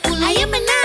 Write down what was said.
20. Ayo menang.